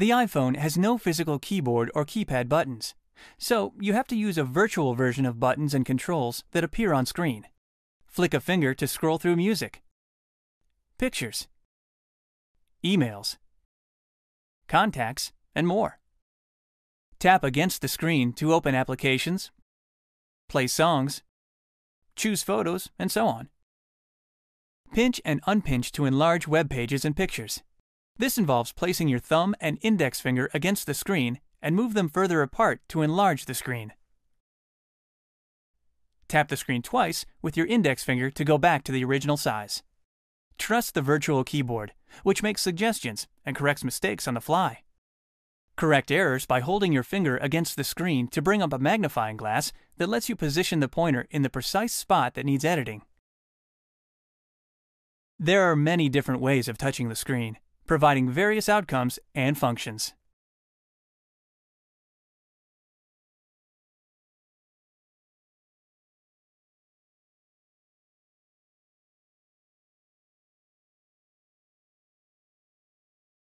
The iPhone has no physical keyboard or keypad buttons, so you have to use a virtual version of buttons and controls that appear on screen. Flick a finger to scroll through music, pictures, emails, contacts, and more. Tap against the screen to open applications, play songs, choose photos, and so on. Pinch and unpinch to enlarge web pages and pictures. This involves placing your thumb and index finger against the screen and move them further apart to enlarge the screen. Tap the screen twice with your index finger to go back to the original size. Trust the virtual keyboard, which makes suggestions and corrects mistakes on the fly. Correct errors by holding your finger against the screen to bring up a magnifying glass that lets you position the pointer in the precise spot that needs editing. There are many different ways of touching the screen, providing various outcomes and functions.